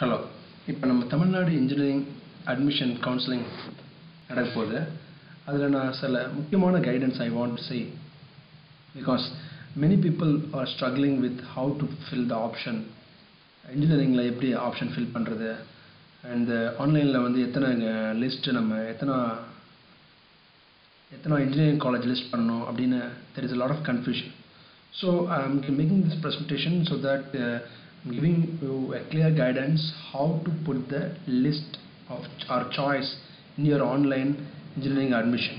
Hello. இப்போ நம்ம Tamil Nadu engineering admission counselling நடக்க போகுது. அதில் நான் சில முக்கியமான guidance I want to say because many people are struggling with how to fill the option. இன்ஜினியரிங்கில் எப்படி ஆப்ஷன் ஃபில் பண்ணுறது அண்ட் ஆன்லைனில் வந்து எத்தனை லிஸ்ட்டு நம்ம எத்தனை இன்ஜினியரிங் காலேஜ் லிஸ்ட் பண்ணணும் அப்படின்னு there is a lot of confusion. So I'm making this presentation so that giving you a clear guidance how to put the list of our choice in your online engineering admission.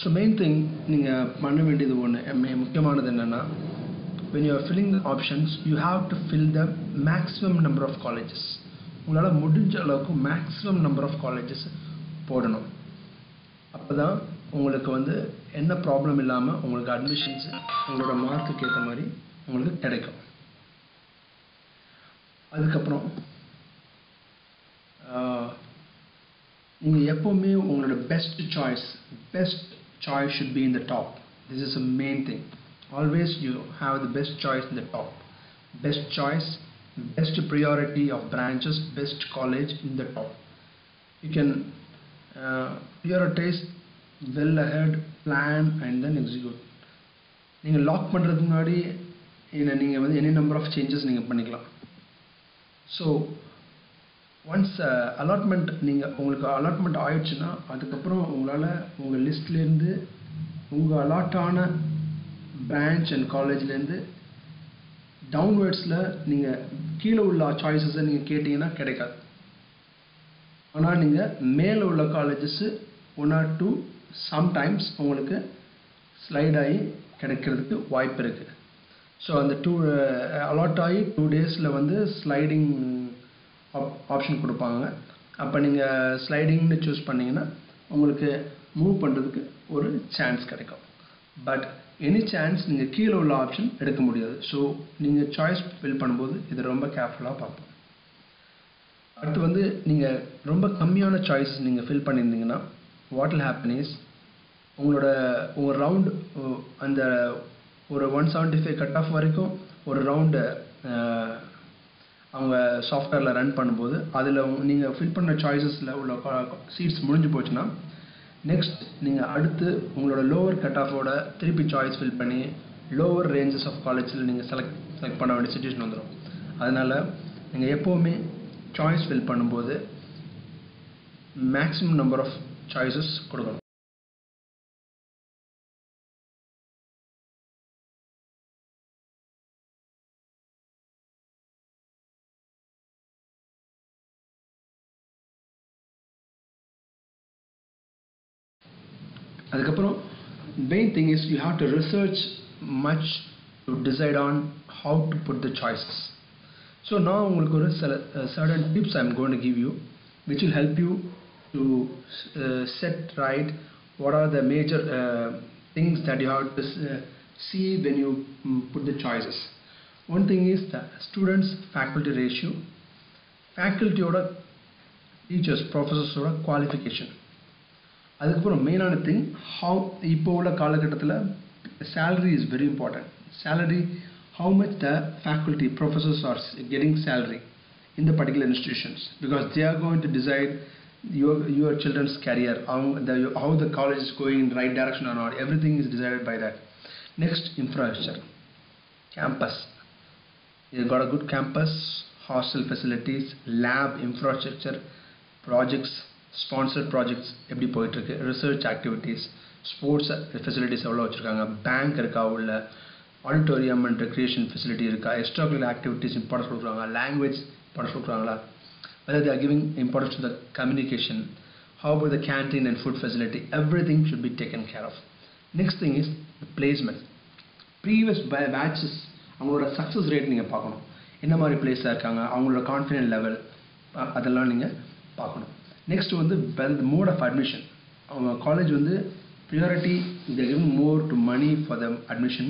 So main thing when you are filling the options, you have to fill the maximum number of colleges. Maximum number of colleges போடணும். அப்பதான் உங்களுக்கு வந்து என்ன problem இல்லாம உங்களுக்கு admissions உங்களோட மார்க்குக்கு ஏத்த மாதிரி உங்களுக்கு கிடைக்கும். அதுக்கு அப்புறம் நீங்க எப்பவுமே உங்களோட best choice should be in the top. This is the main thing. Always you have the best choice in the top. Best choice, best priority of branches, best college in the top. You can prioritize well ahead, plan and then execute. You can lock any number of changes. So once allotment ஆயிடுச்சுன்னா அதுக்கப்புறம் உங்களால உங்க லிஸ்ட்ல இருந்து உங்க அலாட்டான branch and காலேஜ்ல இருந்து டவுன்வர்ட்ஸ்ல நீங்க கீழே உள்ள சாய்ஸஸை நீங்க கேட்டீங்கன்னா கிடைக்காது. ஆனா நீங்க மேல உள்ள காலேஜஸ் 1 or 2 sometimes உங்களுக்கு ஸ்லைட் ஆகி கிடைக்கிறதுக்கு வாய்ப்பு இருக்கு. ஸோ அந்த 2 அலாட் ஆகி 2 டேஸில் வந்து ஸ்லைடிங் ஆப்ஷன் கொடுப்பாங்க. அப்போ நீங்கள் ஸ்லைடிங்னு சூஸ் பண்ணிங்கன்னா உங்களுக்கு மூவ் பண்ணுறதுக்கு ஒரு சான்ஸ் கிடைக்கும். பட் எனி சான்ஸ் நீங்கள் கீழே உள்ள ஆப்ஷன் எடுக்க முடியாது. ஸோ நீங்கள் சாய்ஸ் ஃபில் பண்ணும்போது இது ரொம்ப கேர்ஃபுல்லாக பார்ப்போம். அடுத்து வந்து நீங்கள் ரொம்ப கம்மியான சாய்ஸஸ் நீங்கள் ஃபில் பண்ணியிருந்தீங்கன்னா what will happen is உங்களோட ஒரு ரவுண்ட் அந்த ஒரு 175 கட் ஆஃப் வரைக்கும் ஒரு ரவுண்டு அவங்க சாஃப்ட்வேரில் ரன் பண்ணும்போது அதில் நீங்கள் ஃபில் பண்ண சாய்ஸஸில் உள்ள சீட்ஸ் முடிஞ்சு போச்சுன்னா நெக்ஸ்ட் நீங்கள் அடுத்து உங்களோட லோவர் கட் ஆஃபோட திருப்பி சாய்ஸ் ஃபில் பண்ணி லோவர் ரேஞ்சஸ் ஆஃப் காலேஜில் நீங்கள் செலக்ட் பண்ண வேண்டிய சுச்சுவேஷன் வந்துடும். அதனால் நீங்கள் எப்போவுமே சாய்ஸ் ஃபில் பண்ணும்போது மேக்ஸிமம் நம்பர் ஆஃப் சாய்ஸஸ் கொடுக்கணும். அதுக்கப்புறம் main thing is you have to research much to decide on how to put the choices. So now உங்களுக்கு ஒரு certain tips I'm going to give you which will help you to set right what are the major things that you have to see when you put the choices. One thing is the students faculty ratio, faculty oda teachers professors oda qualification. Adukapra main ana thing how ipo ulla kalagattathila salary is very important. Salary, how much the faculty professors are getting salary in the particular institutions, because they are going to decide your children's career, how the college is going in the right direction or not. Everything is decided by that. Next, infrastructure, campus. You got a good campus, hostel facilities, lab infrastructure, projects, sponsored projects, research activities, sports facilities, bank, auditorium and recreation facility, extracurricular activities, language, whether they are giving importance to the communication, how about the canteen and food facility. Everything should be taken care of. Next thing is the placement. Previous batches அவங்களோட success rate நீங்க பார்க்கணும். என்ன மாதிரி place இருக்காங்க, அவங்களோட confidence level அதெல்லாம் நீங்க பார்க்கணும். Next வந்து the mode of admission. அவங்க college வந்து priority they are giving more to money for the admission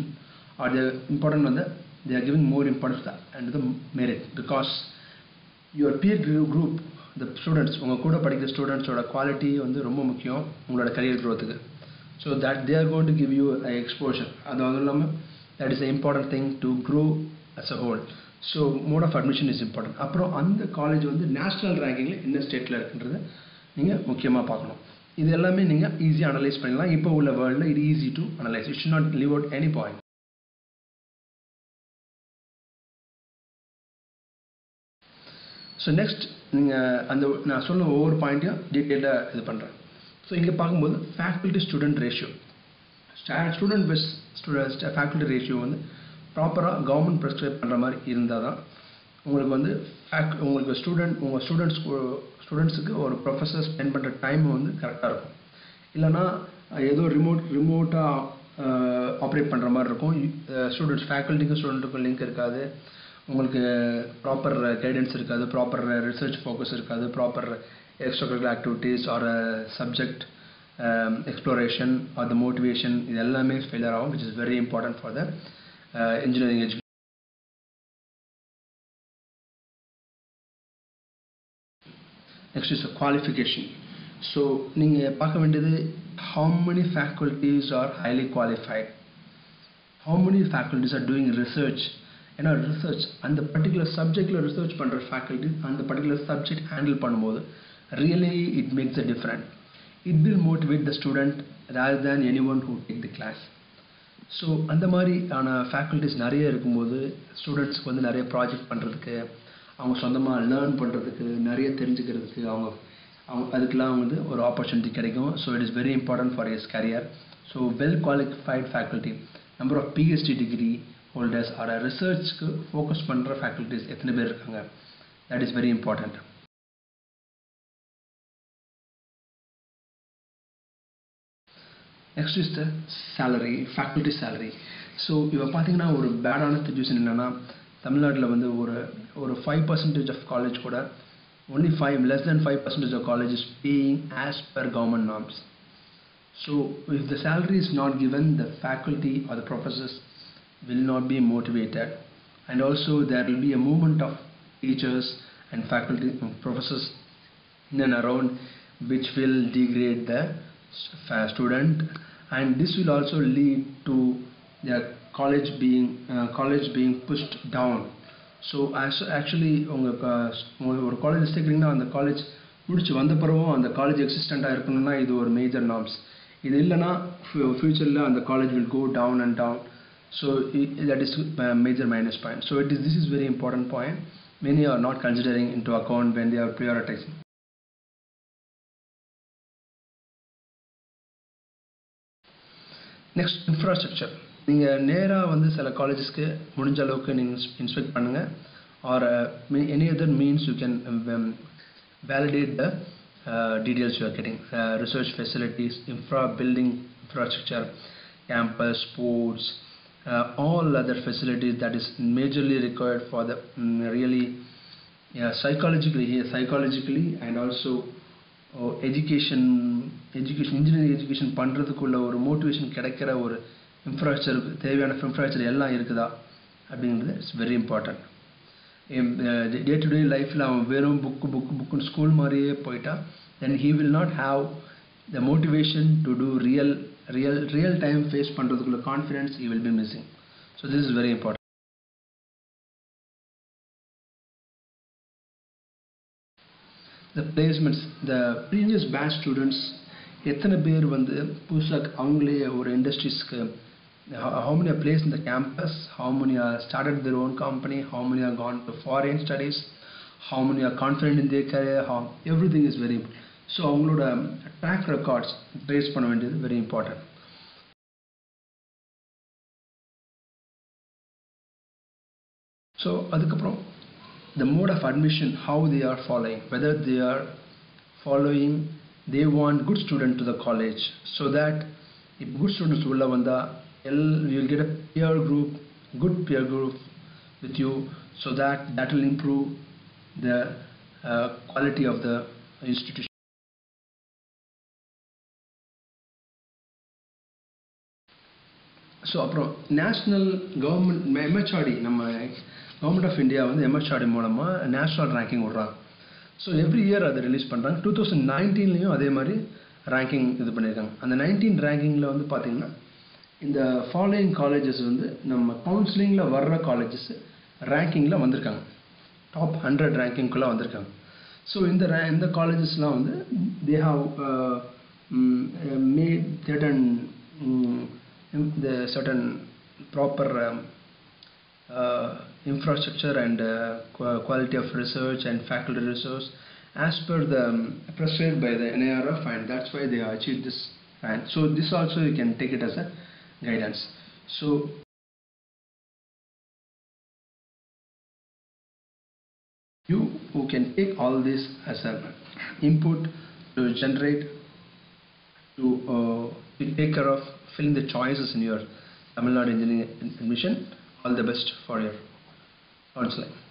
or the important வந்து they are giving more importance to and the merit, because your peer group, the students, உங்க கூட படிக்கிற ஸ்டூடெண்ட்ஸோட quality வந்து ரொம்ப முக்கியம் உங்களோட கரியர் க்ரோத்துக்கு. so that they are going to give you an exposure. That is the important thing to grow as a whole. So mode of admission is important. Apro and the college on the national ranking in the state level, ninga mukkiyama paakalam. Idu ellame ninga easy analyze pannalam. Ipo ulla world la it easy to analyze. You should not leave out any point. So next ninga and na solla over point ya detail la idu pandran. So inga paakumbodhu faculty student ratio, student versus faculty ratio vandu proper government prescribe pandra mari irundha da ungalku vandu ungalku students ku or professor spend pandra time vandu correct ah irukum illa na edo remote ah operate pandra mari irukum students faculty ku student ku link irukadu ungalku proper guidance irukadu proper research focus irukadu proper extracurricular activities or subject exploration or the motivation is all failure out, which is very important for the engineering education. Next is the qualification. So ninga paakavendiye how many faculties are highly qualified, how many faculties are doing research and our research and the particular subject la research pandra faculty and the particular subject handle panumbodhu really it makes a difference. It will motivate the student rather than anyone who take the class. So andha mari ana faculties nariya irukumbodhu students ku vandu nariya project pandradhukku avanga sondama learn pandradhukku nariya therinjikradhukku avanga adukla vandu or opportunity kedikum. So it is very important for his career. So well qualified faculty, number of PhD degree holders or a research focus pandra faculties ethana per irukanga, that is very important. Next is the salary, faculty salary. So if you are pathina or bad ana situation enna Tamil Nadu la vandu or 5% of college kuda only 5 less than 5% of college is paying as per government norms. So if the salary is not given, the faculty or the professors will not be motivated, and also there will be a movement of teachers and faculty and professors in and around which will degrade the student, and this will also lead to their college being pushed down. So as actually unga college sekrina and the college mudichu vanda paravo and the college existent ah irukanuna idu or major norms idu illana future la and the college will go down and down. So that is major minus point. So this is very important point many are not considering into account when they are prioritizing. Next, infrastructure. Ninga nera vandu sala colleges ku mudinja alukku ninga inspect pannunga or any other means you can validate the details you are getting, research facilities, building infrastructure, campus, sports, all other facilities that is majorly required for the really psychologically and also education engineering education பண்றதுக்குள்ள ஒரு motivation கிடைக்கிற ஒரு infrastructure தேவையான infrastructure எல்லாம் இருக்குதா அப்படிங்கிறது is very important. The day to day life ல அவன் வெறும் book ஸ்கூல் மாதிரியே போய்ட்டா then he will not have the motivation to do real time face பண்றதுக்குள்ள confidence he will be missing. So this is very important. The placements, the previous batch students ethana pair vandu pusak avangale or industries ku how many are placed in the campus, how many are started their own company, how many are gone to foreign studies, how many are confident in their career, how everything is very important. So avangaloda track records trace panna vendiyadhu very important. So adukaprom the mode of admission, how they are following, whether they are following, they want good student to the college, so that if good students ulla vanda you will get a good peer group with you, so that will improve the quality of the institution. So national government MHRD nama Government of India வந்து MHRD மூலமா national ranking ஓடுறாங்க. So every year அதை release பண்றாங்க. 2019 லயும் அதே மாதிரி ranking இது பண்ணிருக்காங்க. அந்த 19 rankingல வந்து பாத்தீங்கன்னா இந்த following colleges வந்து நம்ம கவுன்சிலிங்ல வர்ற colleges rankingல வந்திருக்காங்க. Top 100 rankingக்குள்ள வந்திருக்காங்க. So இந்த collegesலாம் வந்து they have made certain proper infrastructure and quality of research and faculty resource as per the prescribed by the NIRF, and that's why they have achieved this. And so this also you can take it as a guidance. So you who can take all this as an input to generate, to take care of filling the choices in your Tamil Nadu engineering admission. All the best for your counseling.